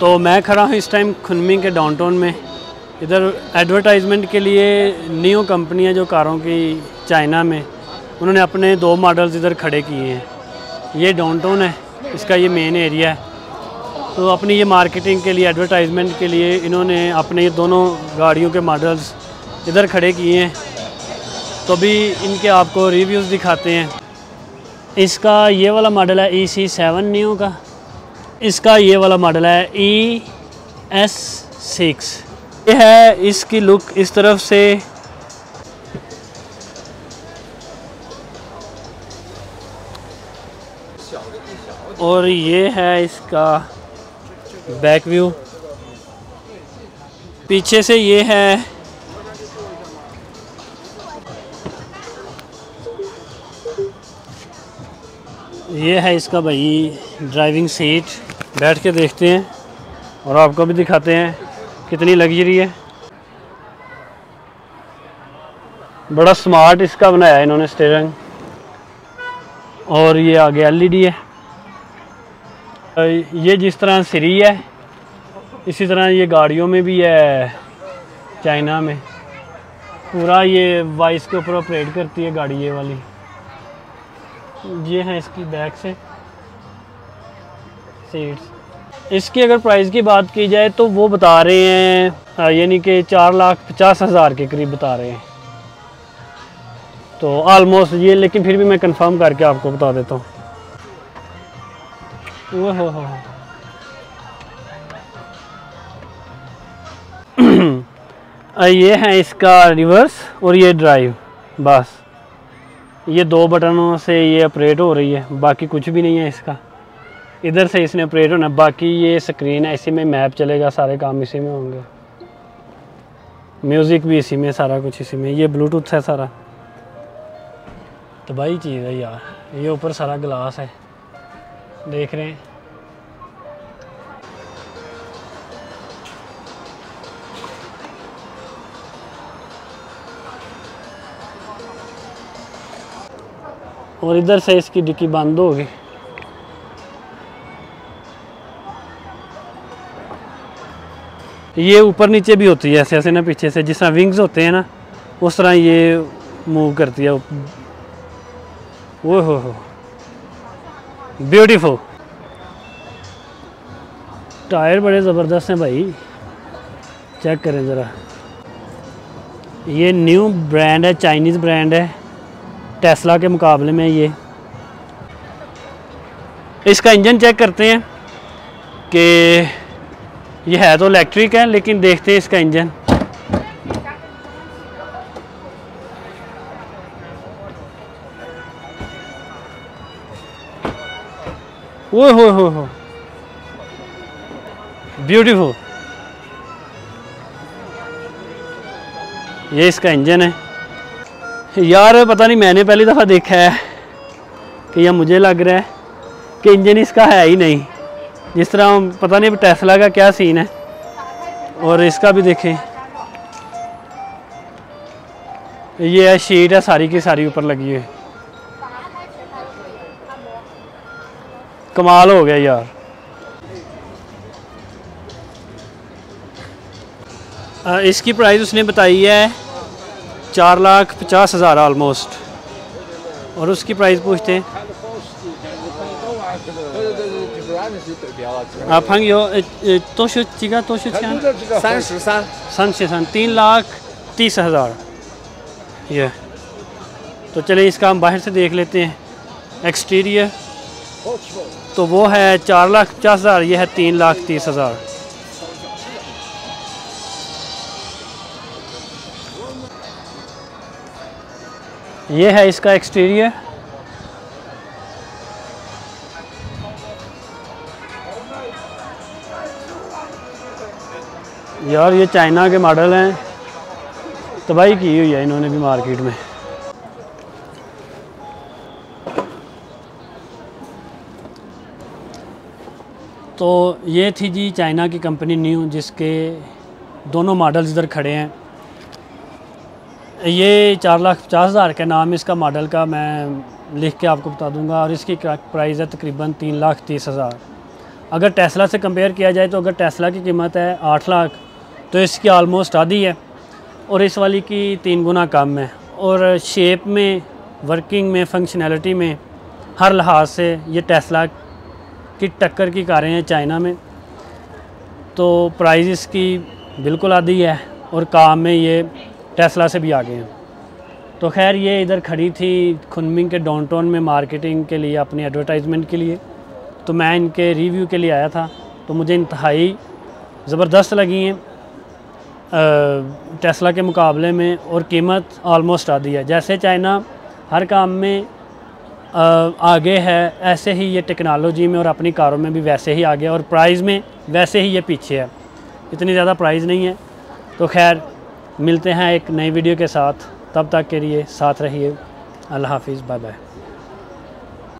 तो मैं खड़ा हूँ इस टाइम कुनमिंग के डाउनटाउन में। इधर एडवर्टाइजमेंट के लिए नियो कंपनी है जो कारों की चाइना में, उन्होंने अपने दो मॉडल्स इधर खड़े किए हैं। ये डाउनटाउन है, इसका ये मेन एरिया है। तो अपनी ये मार्केटिंग के लिए, एडवर्टाइजमेंट के लिए इन्होंने अपने ये दोनों गाड़ियों के मॉडल्स इधर खड़े किए हैं। तो अभी इनके आपको रिव्यूज़ दिखाते हैं। इसका ये वाला मॉडल है EC7 न्यू का। इसका ये वाला मॉडल है ES6। ये है इसकी लुक इस तरफ से। और ये है इसका बैक व्यू पीछे से। ये है इसका भाई ड्राइविंग सीट। बैठ के देखते हैं और आपको भी दिखाते हैं कितनी लग्जरी है। बड़ा स्मार्ट इसका बनाया है इन्होंने स्टीयरिंग। और ये आगे LED है। ये जिस तरह सीरी है इसी तरह ये गाड़ियों में भी है। चाइना में पूरा ये वॉइस के ऊपर ऑपरेट करती है गाड़ी ये वाली। ये है इसकी बैक से सीट्स। इसकी अगर प्राइस की बात की जाए तो वो बता रहे हैं यानी कि 4,50,000 के करीब बता रहे हैं। तो ऑलमोस्ट ये, लेकिन फिर भी मैं कंफर्म करके आपको बता देता हूँ। ये है इसका रिवर्स और ये ड्राइव। बस ये दो बटनों से ये ऑपरेट हो रही है, बाकी कुछ भी नहीं है इसका। इधर से इसने ऑपरेट होना, बाकी ये स्क्रीन है, इसी में मैप चलेगा, सारे काम इसी में होंगे, म्यूज़िक भी इसी में, सारा कुछ इसी में। ये ब्लूटूथ है सारा। तो भाई चीज़ है यार, ये ऊपर सारा ग्लास है, देख रहे हैं। और इधर से इसकी डिक्की बंद होगी। ये ऊपर नीचे भी होती है ऐसे ऐसे ना, पीछे से जिस तरह विंग्स होते हैं ना उस तरह ये मूव करती है। वो हो ब्यूटीफुल। टायर बड़े ज़बरदस्त हैं भाई, चेक करें ज़रा। ये न्यू ब्रांड है, चाइनीज़ ब्रांड है। टेस्ला के मुकाबले में ये। इसका इंजन चेक करते हैं कि ये है तो इलेक्ट्रिक है, लेकिन देखते हैं इसका इंजन। ओ हो ब्यूटीफुल। ये इसका इंजन है यार। पता नहीं, मैंने पहली दफ़ा देखा है कि यह मुझे लग रहा है कि इंजन इसका है ही नहीं। जिस तरह हम, पता नहीं टेस्ला का क्या सीन है। और इसका भी देखें, ये है शीट है सारी की सारी ऊपर लगी है। कमाल हो गया यार। इसकी प्राइस उसने बताई है 4,50,000 ऑलमोस्ट। और उसकी प्राइस पूछते हैं। आप तो 3,30,000 ये। तो चले इसका हम बाहर से देख लेते हैं एक्सटीरियर। तो वो है 4,50,000, ये है 3,30,000। ये है इसका एक्सटीरियर। यार ये चाइना के मॉडल हैं, तबाही की हुई है इन्होंने भी मार्केट में। तो ये थी जी चाइना की कंपनी न्यू, जिसके दोनों मॉडल्स इधर खड़े हैं। ये 4,50,000 का नाम इसका मॉडल का मैं लिख के आपको बता दूंगा। और इसकी प्राइस है तकरीबन 3,30,000। अगर टेस्ला से कंपेयर किया जाए तो अगर टेस्ला की कीमत है 8 लाख तो इसकी आलमोस्ट आधी है और इस वाली की 3 गुना कम है। और शेप में, वर्किंग में, फंक्शनैलिटी में हर लिहाज से ये टेस्ला की टक्कर की कारें हैं चाइना में। तो प्राइस इसकी बिल्कुल आधी है और काम में ये टेस्ला से भी आगे हैं। तो खैर ये इधर खड़ी थी कुनमिंग के डाउनटाउन में मार्केटिंग के लिए, अपनी एडवर्टाइजमेंट के लिए, तो मैं इनके रिव्यू के लिए आया था। तो मुझे इंतहाई ज़बरदस्त लगी हैं टेस्ला के मुकाबले में और कीमत आलमोस्ट आधी है। जैसे चाइना हर काम में आगे है ऐसे ही ये टेक्नोलॉजी में और अपनी कारों में भी वैसे ही आगे है और प्राइस में वैसे ही ये पीछे है, इतनी ज़्यादा प्राइस नहीं है। तो खैर मिलते हैं एक नई वीडियो के साथ, तब तक के लिए साथ रहिए। अल्लाह हाफिज़, बाय बाय।